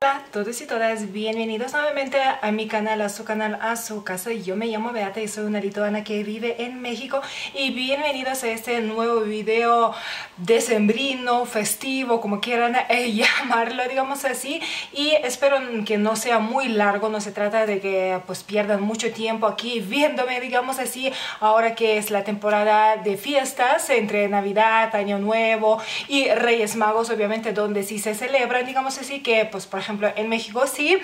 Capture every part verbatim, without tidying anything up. Hola a todos y todas, bienvenidos nuevamente a mi canal, a su canal, a su casa. Yo me llamo Beate y soy una lituana que vive en México. Y bienvenidos a este nuevo video decembrino, festivo, como quieran eh, llamarlo, digamos así. Y espero que no sea muy largo, no se trata de que pues pierdan mucho tiempo aquí viéndome, digamos así. Ahora que es la temporada de fiestas, entre Navidad, Año Nuevo y Reyes Magos, obviamente, donde sí se celebran, digamos así, que pues para ejemplo en México sí.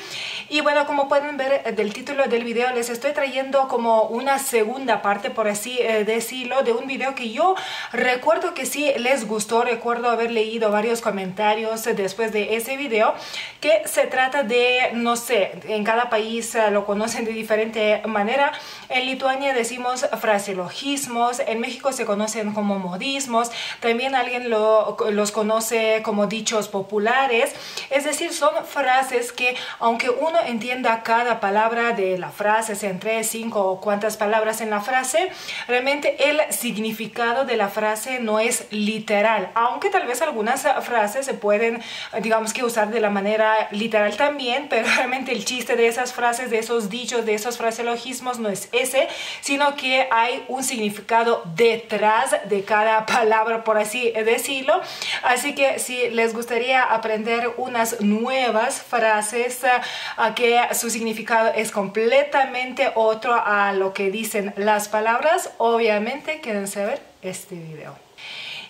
Y bueno, como pueden ver del título del video, les estoy trayendo como una segunda parte, por así eh, decirlo, de un video que yo recuerdo que sí les gustó. Recuerdo haber leído varios comentarios después de ese video, que se trata de, no sé, en cada país lo conocen de diferente manera. En Lituania decimos fraseologismos, en México se conocen como modismos, también alguien lo, los conoce como dichos populares. Es decir, son frases que, aunque uno entienda cada palabra de la frase, sean tres, cinco o cuantas palabras en la frase, realmente el significado de la frase no es literal, aunque tal vez algunas frases se pueden, digamos que, usar de la manera literal también, pero realmente el chiste de esas frases, de esos dichos, de esos fraseologismos no es ese, sino que hay un significado detrás de cada palabra, por así decirlo. Así que si les gustaría aprender unas nuevas frases uh, que su significado es completamente otro a lo que dicen las palabras, obviamente quédense a ver este video.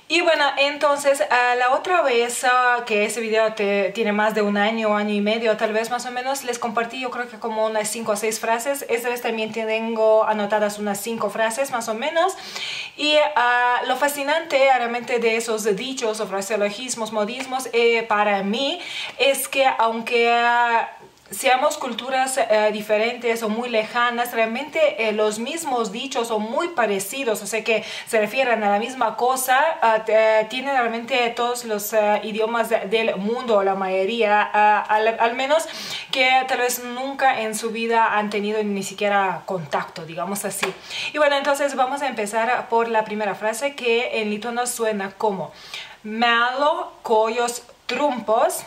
Y bueno, entonces uh, la otra vez uh, que ese video te, tiene más de un año, año y medio, tal vez más o menos, les compartí yo creo que como unas cinco o seis frases. Esta vez también tengo anotadas unas cinco frases más o menos. Y uh, lo fascinante realmente de esos dichos o fraseologismos, modismos, eh, para mí es que aunque... Uh, seamos culturas eh, diferentes o muy lejanas, realmente eh, los mismos dichos o muy parecidos, o sea que se refieren a la misma cosa, eh, tienen realmente todos los eh, idiomas del mundo, la mayoría, eh, al, al menos que tal vez nunca en su vida han tenido ni siquiera contacto, digamos así. Y bueno, entonces vamos a empezar por la primera frase, que en lituano suena como melo kojos trumpos,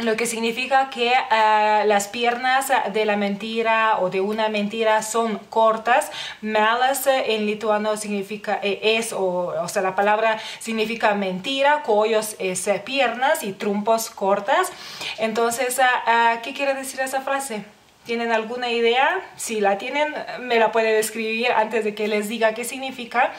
lo que significa que uh, las piernas de la mentira o de una mentira son cortas. Malas en lituano significa eh, es, o, o sea, la palabra significa mentira, kojos es eh, piernas y trumpos cortas. Entonces, uh, uh, ¿qué quiere decir esa frase? ¿Tienen alguna idea? Si la tienen, me la pueden escribir antes de que les diga qué significa.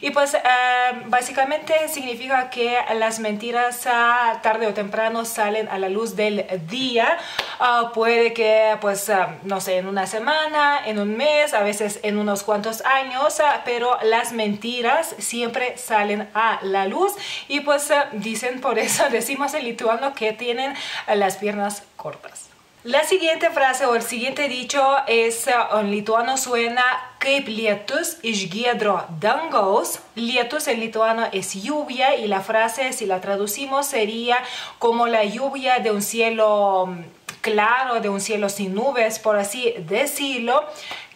Y pues uh, básicamente significa que las mentiras uh, tarde o temprano salen a la luz del día. Uh, puede que, pues, uh, no sé, en una semana, en un mes, a veces en unos cuantos años, uh, pero las mentiras siempre salen a la luz. Y pues uh, dicen, por eso decimos en lituano que tienen uh, las piernas cortas. La siguiente frase o el siguiente dicho es, en lituano suena kaip lietus išgiedro dangaus. Lietus en lituano es lluvia, y la frase, si la traducimos, sería como la lluvia de un cielo claro, de un cielo sin nubes, por así decirlo.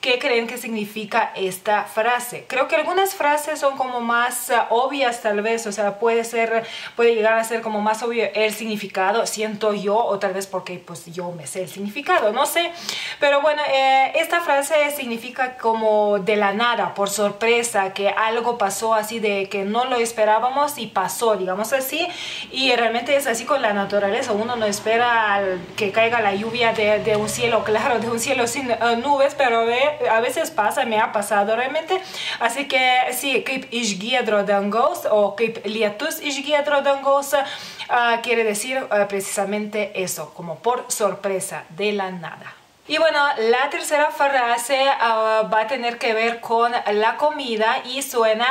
¿Qué creen que significa esta frase? Creo que algunas frases son como más uh, obvias tal vez, o sea, puede ser, puede llegar a ser como más obvio el significado, siento yo, o tal vez porque pues yo me sé el significado, no sé. Pero bueno, eh, esta frase significa como de la nada, por sorpresa, que algo pasó así de que no lo esperábamos y pasó, digamos así. Y realmente es así con la naturaleza, uno no espera que caiga la lluvia de, de un cielo claro, de un cielo sin uh, nubes, pero ve, a veces pasa, me ha pasado realmente. Así que sí, kaip išgiedro dangaus o kaip lietus išgiedro dangaus uh, quiere decir uh, precisamente eso, como por sorpresa, de la nada. Y bueno, la tercera frase uh, va a tener que ver con la comida y suena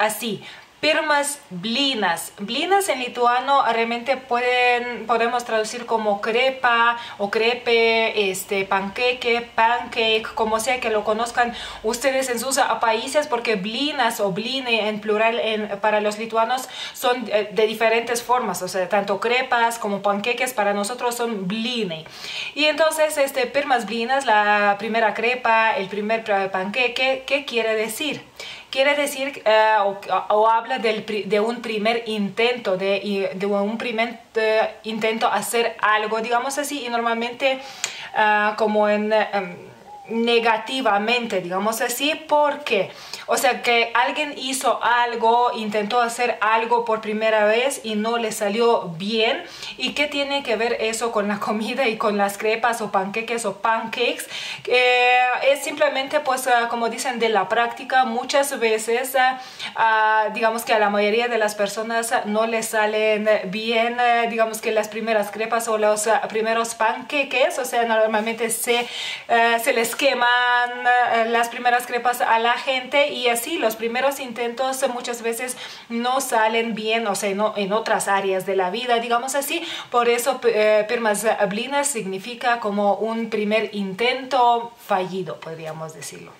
así. Pirmas blinas. Blinas en lituano realmente pueden, podemos traducir como crepa o crepe, este, panqueque, pancake, como sea que lo conozcan ustedes en sus países, porque blinas o bline en plural en, para los lituanos son de, de diferentes formas, o sea, tanto crepas como panqueques para nosotros son bline. Y entonces, este, pirmas blinas, la primera crepa, el primer panqueque, ¿qué quiere decir? quiere decir uh, o, o habla del, de un primer intento, de, de un primer de, intento hacer algo, digamos así, y normalmente uh, como en... Um, negativamente, digamos así, porque, o sea, que alguien hizo algo, intentó hacer algo por primera vez y no le salió bien. ¿Y qué tiene que ver eso con la comida y con las crepas o panqueques o pancakes? Eh, es simplemente, pues, uh, como dicen, de la práctica. Muchas veces, uh, uh, digamos que a la mayoría de las personas no les salen bien, uh, digamos que las primeras crepas o los uh, primeros panqueques, o sea, normalmente se, uh, se les queman las primeras crepas a la gente, y así los primeros intentos muchas veces no salen bien, o sea, no, en otras áreas de la vida, digamos así. Por eso eh, Pirmas blinas significa como un primer intento fallido, podríamos decirlo.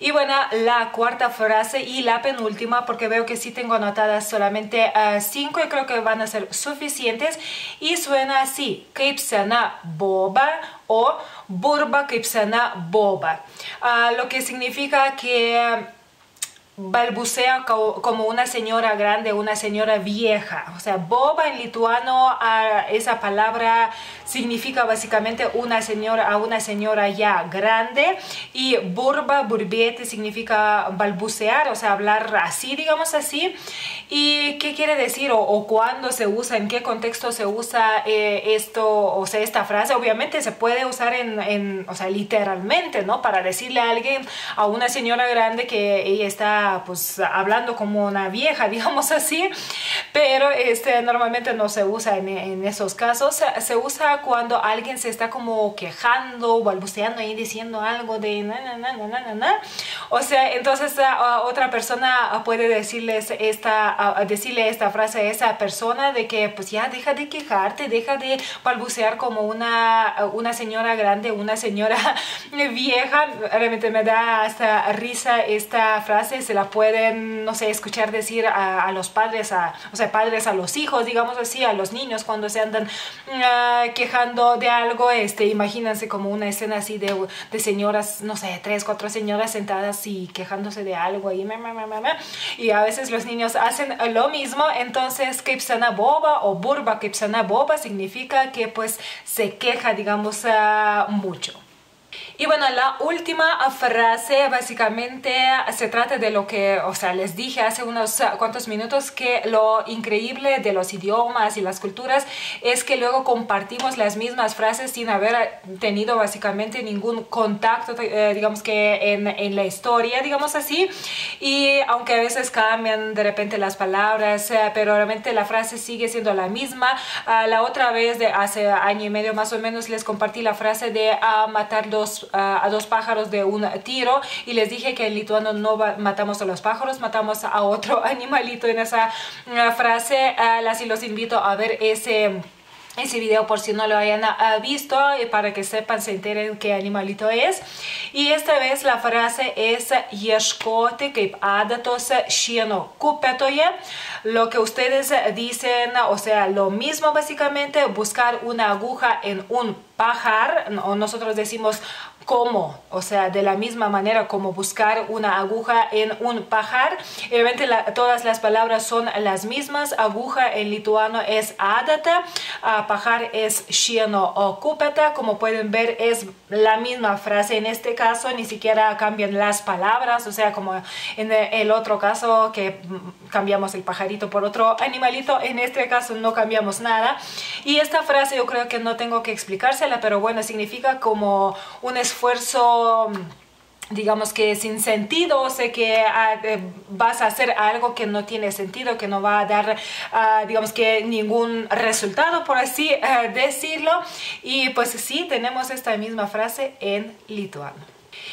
Y bueno, la cuarta frase y la penúltima, porque veo que sí tengo anotadas solamente uh, cinco y creo que van a ser suficientes. Y suena así: kaip sena boba o burba kaip sena boba. Uh, lo que significa que balbucea como una señora grande, una señora vieja. O sea, boba en lituano, esa palabra significa básicamente una señora, a una señora ya grande, y burba, burbiete, significa balbucear, o sea, hablar así, digamos así. ¿Y qué quiere decir o, o cuándo se usa, en qué contexto se usa eh, esto, o sea, esta frase? Obviamente se puede usar en, en, o sea, literalmente, ¿no? Para decirle a alguien, a una señora grande, que ella está pues hablando como una vieja, digamos así, pero este, normalmente no se usa en, en esos casos. Se, se usa cuando alguien se está como quejando, balbuceando y diciendo algo de na, na, na, na, na, na. O sea, entonces uh, otra persona puede decirles esta, uh, decirle esta frase a esa persona de que pues ya deja de quejarte, deja de balbucear como una, una señora grande, una señora vieja. Realmente me da hasta risa esta frase. Se la pueden, no sé, escuchar decir a, a los padres, a, o sea, padres a los hijos, digamos así, a los niños cuando se andan uh, quejando de algo. Este, imagínense como una escena así de, de señoras, no sé, tres, cuatro señoras sentadas y quejándose de algo, y, me, me, me, me, y a veces los niños hacen lo mismo. Entonces, kaip sena boba o burba kaip sena boba significa que pues se queja, digamos, uh, mucho. Y bueno, la última frase básicamente se trata de lo que, o sea, les dije hace unos cuantos minutos, que lo increíble de los idiomas y las culturas es que luego compartimos las mismas frases sin haber tenido básicamente ningún contacto, eh, digamos que en, en la historia, digamos así. Y aunque a veces cambian de repente las palabras, eh, pero realmente la frase sigue siendo la misma. Uh, la otra vez, de hace año y medio más o menos, les compartí la frase de uh, matar dos a dos pájaros de un tiro, y les dije que en lituano no matamos a los pájaros, matamos a otro animalito en esa frase. Las y los invito a ver ese ese video por si no lo hayan visto, para que sepan, se enteren qué animalito es. Y esta vez la frase es ieškoti kaip adatos šieno kúpetoje, lo que ustedes dicen, o sea, lo mismo básicamente, buscar una aguja en un pajar, o nosotros decimos como, o sea, de la misma manera como buscar una aguja en un pajar. Obviamente la, todas las palabras son las mismas. Aguja en lituano es adata, uh, pajar es šieno o kúpeta. Como pueden ver, es la misma frase en este caso, ni siquiera cambian las palabras, o sea, como en el otro caso que cambiamos el pajarito por otro animalito, en este caso no cambiamos nada. Y esta frase yo creo que no tengo que explicársela, pero bueno, significa como un esfuerzo, digamos que sin sentido, o sea, que uh, vas a hacer algo que no tiene sentido, que no va a dar, uh, digamos que ningún resultado, por así uh, decirlo. Y pues sí, tenemos esta misma frase en lituano.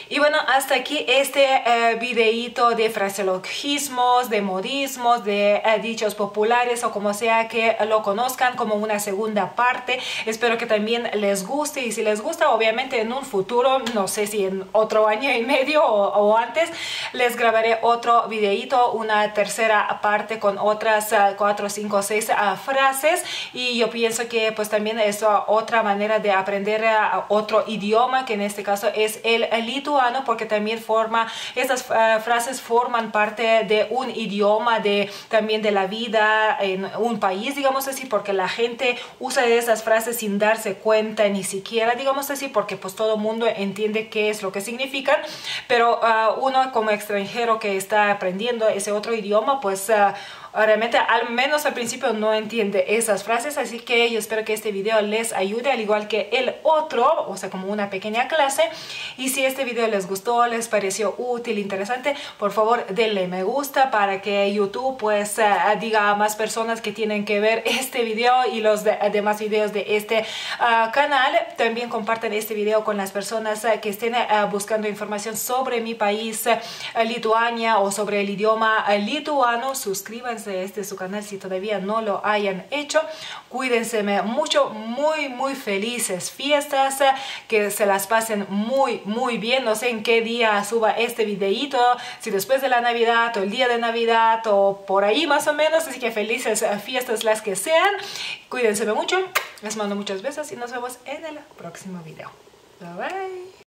Y bueno, hasta aquí este eh, videíto de fraseologismos, de modismos, de eh, dichos populares, o como sea que lo conozcan, como una segunda parte. Espero que también les guste, y si les gusta, obviamente en un futuro, no sé si en otro año y medio o, o antes, les grabaré otro videíto, una tercera parte con otras uh, cuatro, cinco, seis uh, frases. Y yo pienso que pues también es uh, otra manera de aprender uh, otro idioma, que en este caso es el, el lituano, porque también forma, estas uh, frases forman parte de un idioma, de, también de la vida en un país, digamos así, porque la gente usa esas frases sin darse cuenta ni siquiera, digamos así, porque pues todo el mundo entiende qué es lo que significan, pero uh, uno como extranjero que está aprendiendo ese otro idioma, pues uh, realmente al menos al principio no entiende esas frases, así que yo espero que este video les ayude, al igual que el otro, o sea, como una pequeña clase. Y si este video les gustó, les pareció útil, interesante, por favor denle me gusta para que YouTube pues uh, diga a más personas que tienen que ver este video y los de, demás videos de este uh, canal. También compartan este video con las personas uh, que estén uh, buscando información sobre mi país, uh, Lituania, o sobre el idioma uh, lituano. Suscríbanse de este su canal si todavía no lo hayan hecho. Cuídense mucho, muy muy felices fiestas, que se las pasen muy muy bien. No sé en qué día suba este videito, si después de la Navidad o el día de Navidad o por ahí más o menos, así que felices fiestas las que sean. Cuídense mucho, les mando muchos besos y nos vemos en el próximo video. Bye bye.